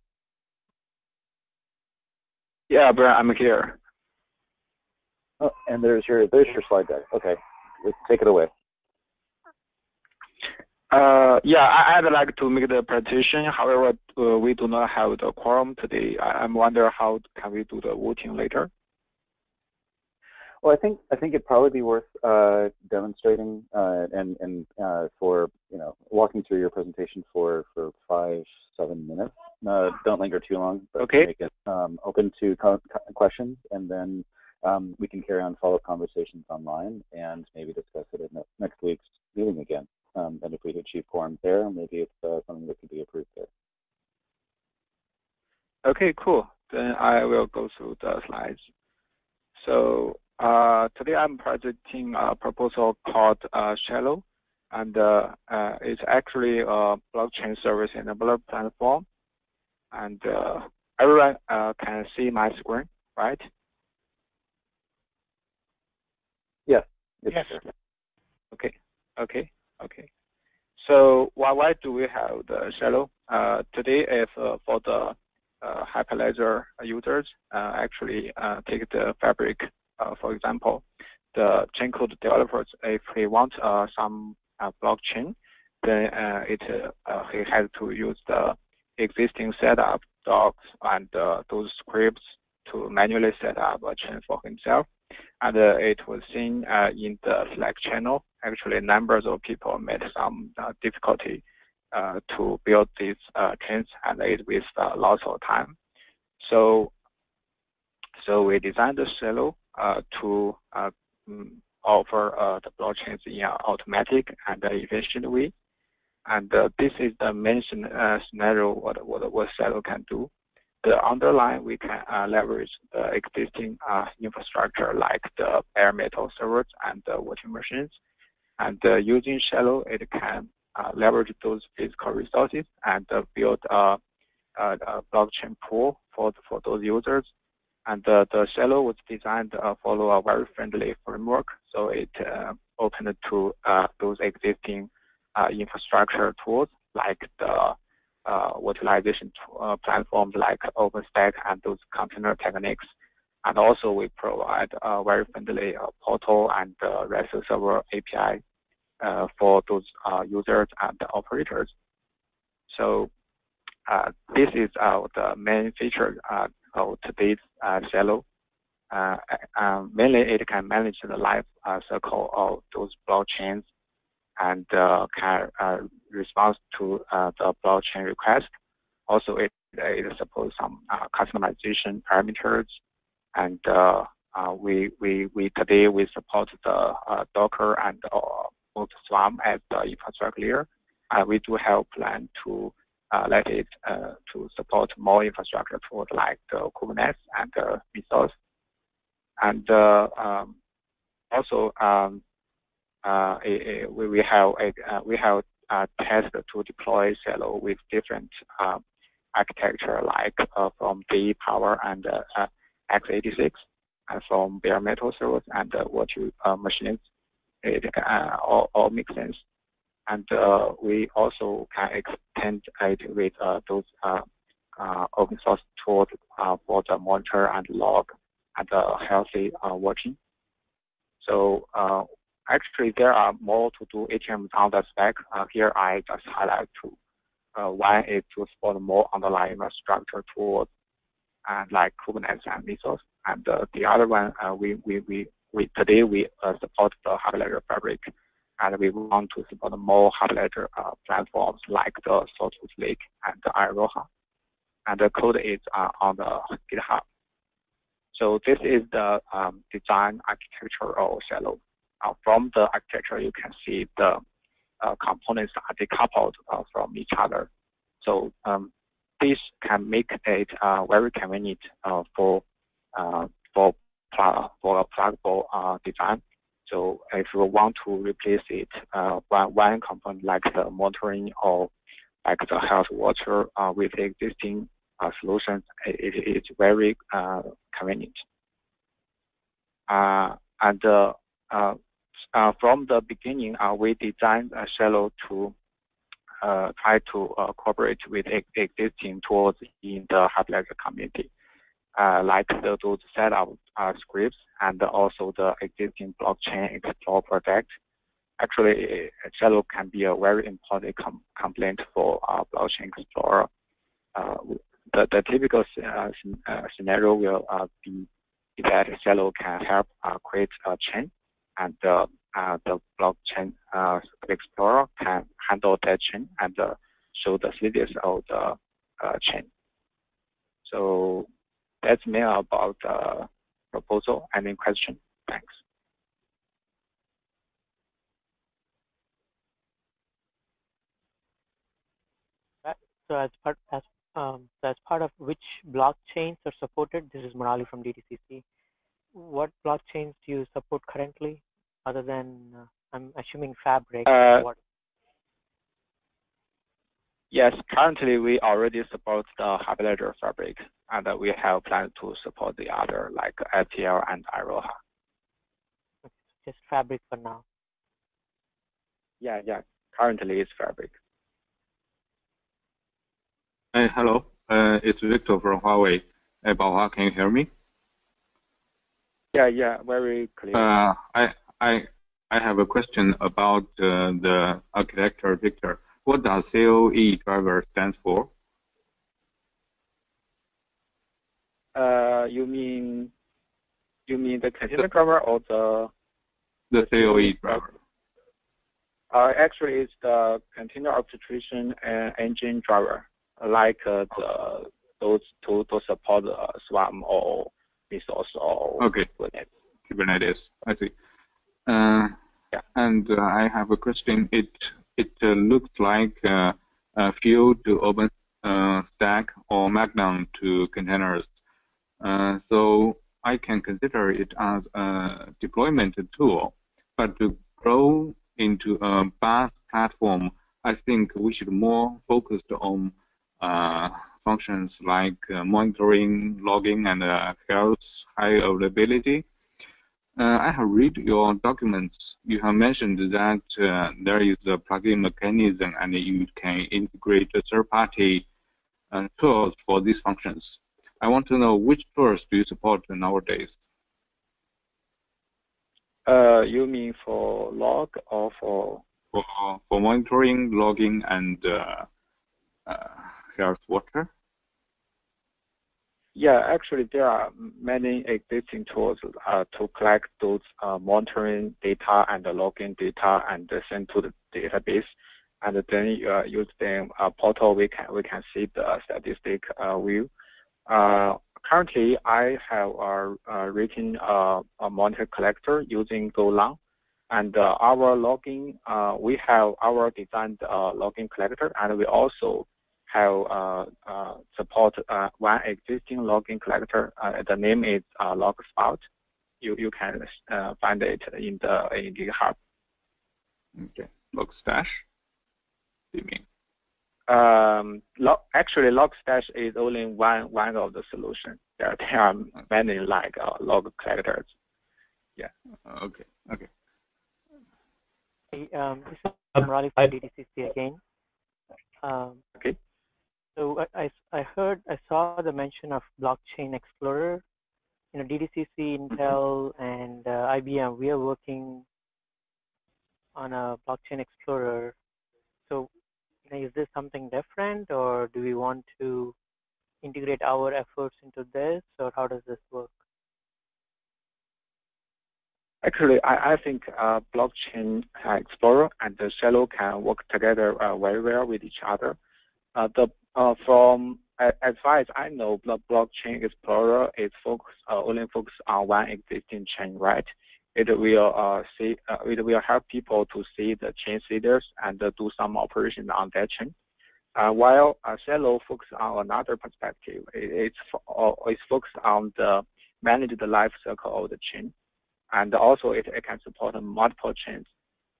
Yeah, but I'm here. Oh, and there's your there's your slide deck. Okay, let's take it away. Uh, yeah, I, I'd like to make the presentation. However, uh, we do not have the quorum today. I, I wonder how can we do the voting later. Well, I think I think it'd probably be worth uh, demonstrating uh, and and uh, for you know walking through your presentation for for five seven minutes. Uh, don't linger too long. But okay. Make it um, open to questions, and then. Um, we can carry on follow-up conversations online and maybe discuss it in next week's meeting again. Um, and if we achieve quorum there, maybe it's uh, something that could be approved there. Okay, cool. Then I will go through the slides. So uh, today I'm presenting a proposal called uh, Cello, and uh, uh, it's actually a blockchain service enabler platform. And uh, everyone uh, can see my screen, right? Yes. Yes. Sure. Okay. Okay. Okay. So why why do we have the Cello? Uh, today is uh, for the uh, Hyperledger users. Uh, actually, uh, take the Fabric, uh, for example, the chaincode developers. If he wants uh, some uh, blockchain, then uh, it uh, he has to use the existing setup docs and uh, those scripts to manually set up a chain for himself. And uh, it was seen uh, in the Slack channel. Actually, numbers of people met some uh, difficulty uh, to build these uh, chains, and it was uh, lots of time. So, so we designed the Cello uh, to uh, offer uh, the blockchains in an automatic and efficient way. And uh, this is the main uh, scenario what what what Cello can do. The underlying, we can uh, leverage the existing uh, infrastructure like the bare metal servers and the voting machines. And uh, using Cello, it can uh, leverage those physical resources and uh, build a, a, a blockchain pool for, for those users. And uh, the Cello was designed to uh, follow a very friendly framework, so it uh, opened to uh, those existing uh, infrastructure tools like the Uh, virtualization uh, platforms like OpenStack and those container techniques, and also we provide a very friendly uh, portal and uh, REST server A P I uh, for those uh, users and operators. So uh, this is uh, the main feature uh, of today's uh, Cello. Uh, uh, mainly, it can manage the life uh, cycle of those blockchains and uh, can uh, respond to uh, the blockchain request. Also, it, it supports some uh, customization parameters, and uh, uh, we, we, we today we support the uh, Docker and uh, Swarm as the infrastructure layer. Uh, we do have plan to uh, let it uh, to support more infrastructure tools like the Kubernetes and uh, Mesos. And uh, um, also, um, Uh, a, a, we, we have a, uh, we have uh, tested to deploy Cello with different uh, architecture like uh, from J E power and uh, uh, x eighty-six, from bare metal servers and uh, virtual uh, machines. It uh, all, all makes sense. And uh, we also can extend it with uh, those uh, uh, open source tools uh, for the monitor and log and uh, healthy uh, watching. So uh, actually, there are more to do H M on the spec. Uh, here, I just highlight two. Uh, one is to support more underlying infrastructure tools, and like Kubernetes and Mesos. And uh, the other one, uh, we, we we we today we uh, support the Hyperledger Fabric, and we want to support more Hyperledger uh, platforms like the Sawtooth Lake and the Iroha. And the code is uh, on the GitHub. So this is the um, design architecture of Cello. Uh, from the architecture, you can see the uh, components are decoupled uh, from each other. So um, this can make it uh, very convenient uh, for uh, for for a pluggable uh, design. So if you want to replace it, uh, one, one component like the monitoring or like the health watcher uh, with existing uh, solutions, it, it, it's very uh, convenient. Uh, and uh, uh, uh, from the beginning, uh, we designed a Cello to uh, try to uh, cooperate with existing tools in the Hyperledger community. Uh, like the, those setup uh, scripts and also the existing blockchain explore project. Actually, Cello can be a very important com complaint for uh, blockchain explorer. Uh, the, the typical uh, uh, scenario will uh, be that Cello can help uh, create a chain, and uh, uh, the blockchain uh, explorer can handle that chain and uh, show the status of the uh, chain. So that's me about the uh, proposal. Any question? Thanks. So as part as um, so as part of which blockchains are supported, this is Murali from D T C C. What blockchains do you support currently, other than uh, I'm assuming Fabric? Uh, what? Yes, currently we already support the Hyperledger Fabric, and uh, we have plans to support the other like F T L and Iroha. Just Fabric for now. Yeah, yeah. Currently it's Fabric. Hey, hello. Uh, it's Victor from Huawei. Hey, Baohua, can you hear me? Yeah, yeah, very clear. Uh, I, I, I have a question about uh, the architecture, Victor. What does C I I driver stand for? Uh, you mean you mean the container driver or the the C I I driver? Uh, actually, it's the container orchestration and engine driver, like uh, the those to to support uh, Swarm or Mesos or okay. Kubernetes. Kubernetes, I see. Uh, yeah. And uh, I have a question. It It uh, looks like uh, a few to OpenStack uh, or Magnum to containers. Uh, so I can consider it as a deployment tool. But to grow into a B A S platform, I think we should more focus on uh, functions like uh, monitoring, logging, and uh, health, high availability. Uh, I have read your documents. You have mentioned that uh, there is a plugin mechanism and you can integrate third-party uh, tools for these functions. I want to know which tools do you support nowadays? Uh, you mean for log or for? For, uh, for monitoring, logging, and uh, uh, health water. Yeah, actually, there are many existing tools uh, to collect those uh, monitoring data and the logging data and send to the database, and then uh, use the uh, portal. We can we can see the statistic uh, view. Uh, currently, I have uh, uh, written uh, a monitor collector using Golang, and uh, our logging. Uh, we have our designed uh, logging collector, and we also have uh, uh, support uh, one existing login collector. Uh, the name is uh, logspout. You you can uh, find it in the in GitHub. Okay, logstash. You mean? Um, log actually logstash is only one one of the solution. there are there are many like uh, log collectors. Yeah. Okay. Okay. Hey, um, this is Amrali from D T C C again. Um, okay. So I, I heard, I saw the mention of Blockchain Explorer. You know, D T C C, Intel, and uh, I B M, we are working on a Blockchain Explorer. So you know, is this something different, or do we want to integrate our efforts into this, or how does this work? Actually, I, I think uh, Blockchain Explorer and the Cello can work together uh, very well with each other. Uh, the uh, from as far as I know, the Blockchain Explorer is focused uh, only focused on one existing chain, right? It will uh, see uh, it will help people to see the chain status and uh, do some operations on that chain. Uh, while uh, Cello focuses on another perspective, it, it's uh, it's focused on the manage the life cycle of the chain, and also it, it can support multiple chains.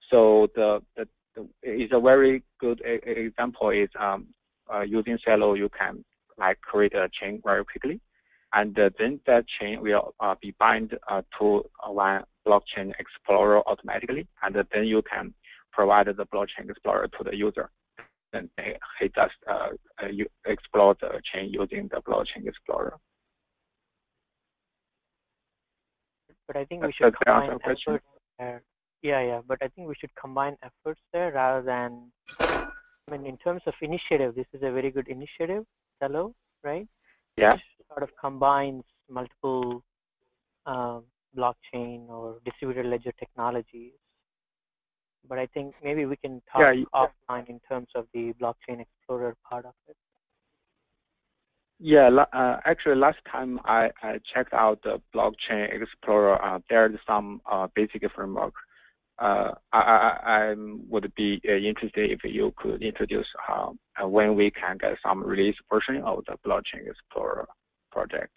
So the the, the is a very good example is um uh, using Cello you can like create a chain very quickly, and uh, then that chain will uh, be bind uh, to uh, one Blockchain Explorer automatically, and uh, then you can provide the Blockchain Explorer to the user, and they, he just uh, uh, you explore the chain using the Blockchain Explorer. But I think we should uh, combine efforts there. Yeah, yeah. But I think we should combine efforts there rather than. I mean, in terms of initiative, this is a very good initiative, Cello, right? Yeah. Which sort of combines multiple um, blockchain or distributed ledger technologies. But I think maybe we can talk yeah, you, offline in terms of the Blockchain Explorer part of it. Yeah, uh, actually, last time I, I checked out the Blockchain Explorer, uh, there's some uh, basic framework. Uh, I, I, I would be interested if you could introduce uh, when we can get some release version of the Blockchain Explorer project.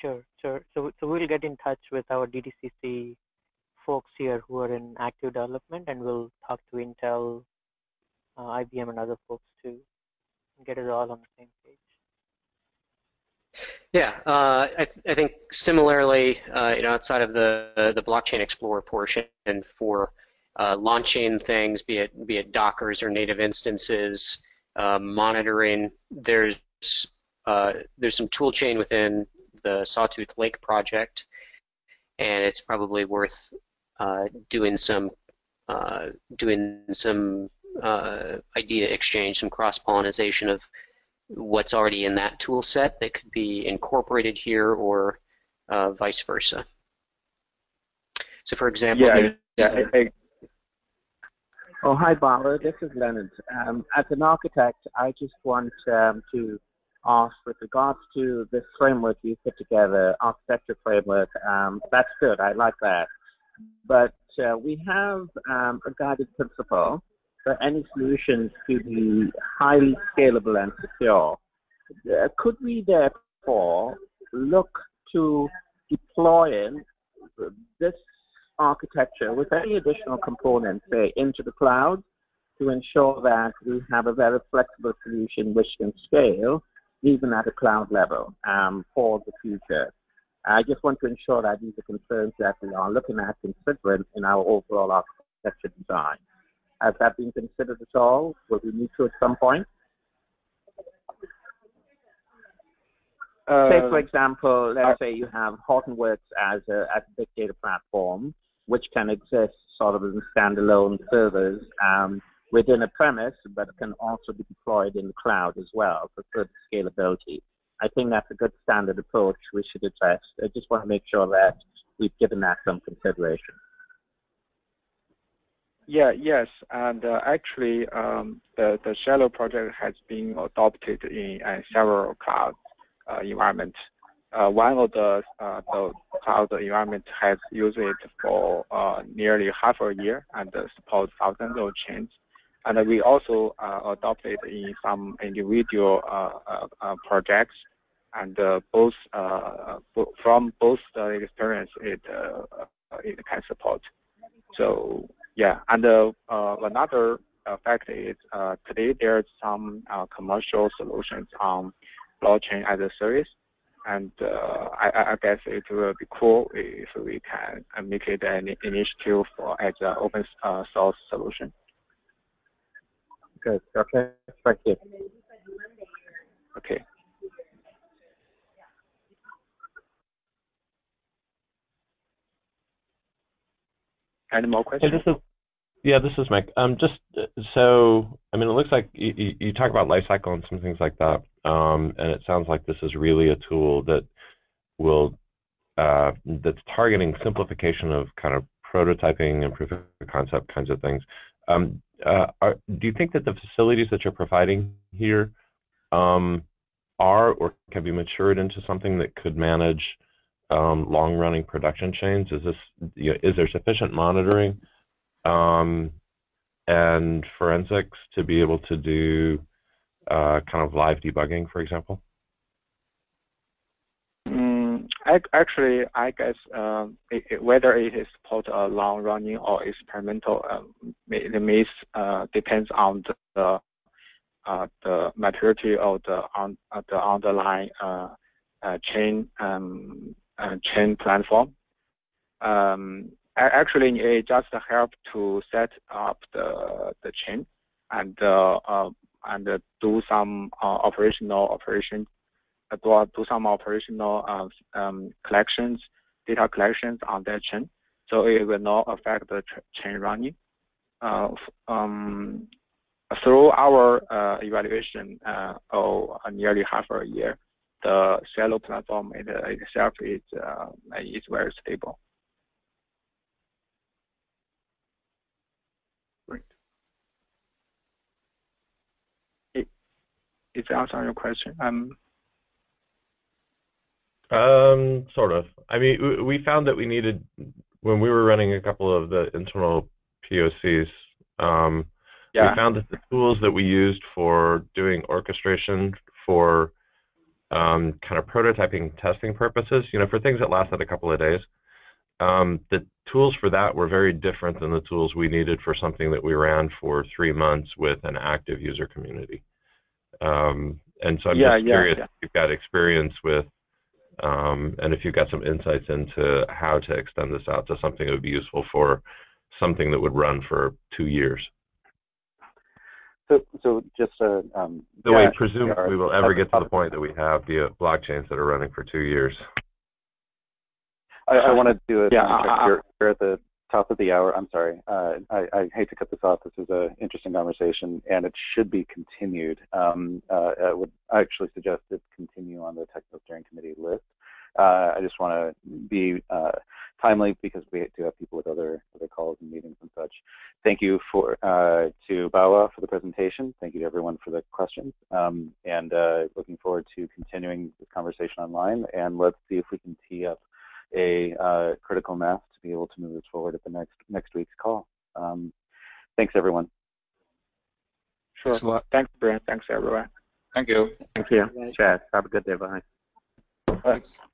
Sure, sure. So, so we'll get in touch with our D T C C folks here who are in active development, and we'll talk to Intel, uh, I B M, and other folks too, and get it all on the same page. Yeah, uh, I, th I think similarly, uh, you know, outside of the uh, the Blockchain Explorer portion, and for uh, launching things, be it be it Dockers or native instances, uh, monitoring. There's uh, there's some tool chain within the Sawtooth Lake project, and it's probably worth uh, doing some uh, doing some uh, idea exchange, some cross pollination of what's already in that tool set that could be incorporated here, or uh, vice versa. So, for example, yeah, yeah, uh, I, I, oh hi, Bala. This is Leonard. Um, as an architect, I just want um, to ask with regards to this framework you put together, architecture framework. Um, that's good. I like that. But uh, we have um, a guiding principle for any solutions to be highly scalable and secure. Uh, could we therefore look to deploying this architecture with any additional components, say, into the cloud, to ensure that we have a very flexible solution which can scale even at a cloud level um, for the future? I just want to ensure that these are concerns that we are looking at considering in our overall architecture design. Has that been considered at all? Will we need to at some point? Uh, say, for example, let's say you have Hortonworks as a, as a big data platform, which can exist sort of in standalone servers um, within a premise, but can also be deployed in the cloud as well for further scalability. I think that's a good standard approach we should address. I just want to make sure that we've given that some consideration. Yeah, yes, and uh, actually um, the, the Cello project has been adopted in uh, several cloud uh, environments. Uh, one of the, uh, the cloud environments has used it for uh, nearly half a year and uh, supports thousands of chains. And we also uh, adopted in some individual uh, uh, uh, projects, and uh, both uh, from both the experience it, uh, it can support. So. Yeah, and uh, uh, another uh, fact is uh, today there's some uh, commercial solutions on blockchain as a service. And uh, I, I guess it will be cool if we can make it an initiative for as an open uh, source solution. Good. Okay. Thank you. Okay. Any more questions? Hey, this is, yeah, this is Mike. Um, just so, I mean, it looks like you, you talk about lifecycle and some things like that, um, and it sounds like this is really a tool that will uh, that's targeting simplification of kind of prototyping and proof of concept kinds of things. Um, uh, are, do you think that the facilities that you're providing here um, are or can be matured into something that could manage Um, long-running production chains? Is this you know, is there sufficient monitoring um, and forensics to be able to do uh, kind of live debugging, for example? Mm, I, actually, I guess um, it, it, whether it is support uh, long-running or experimental, um, it may uh, depends on the uh, the maturity of the on uh, the underlying uh, uh, chain. Um, Uh, chain platform. Um, actually, it just help to set up the the chain and uh, uh, and uh, do some uh, operational operation, uh, do, do some operational uh, um, collections, data collections on that chain. So it will not affect the chain running. Uh, um, through our uh, evaluation uh, of nearly half a year, the Cello platform it, uh, itself is uh, is very stable. Great. It, it's answering your question. Um. Um. Sort of. I mean, we found that we needed when we were running a couple of the internal P O Cs. Um, yeah. We found that the tools that we used for doing orchestration for Um, kind of prototyping testing purposes, you know, for things that lasted a couple of days. Um, the tools for that were very different than the tools we needed for something that we ran for three months with an active user community. Um, and so I'm yeah, just curious yeah, yeah. if you've got experience with, um, and if you've got some insights into how to extend this out to something that would be useful for something that would run for two years. So, so just uh, um, so yeah, we presume yeah, we will ever get to the point that we have the uh, blockchains that are running for two years. I, I want to do a yeah, uh, you're, you're at the top of the hour. I'm sorry. Uh, I, I hate to cut this off. This is an interesting conversation, and it should be continued. Um, uh, I would actually suggest it continue on the technical steering committee list. Uh, I just want to be uh, timely because we do have people with other other calls and meetings and such. Thank you for uh, to Bawa for the presentation. Thank you to everyone for the questions. Um, and uh, looking forward to continuing this conversation online. And let's see if we can tee up a uh, critical mass to be able to move this forward at the next next week's call. Um, thanks everyone. Sure. Thanks a lot. Thanks, Brent. Thanks everyone. Thank you. Thank you. Chad, have a good day. Bye. Thanks.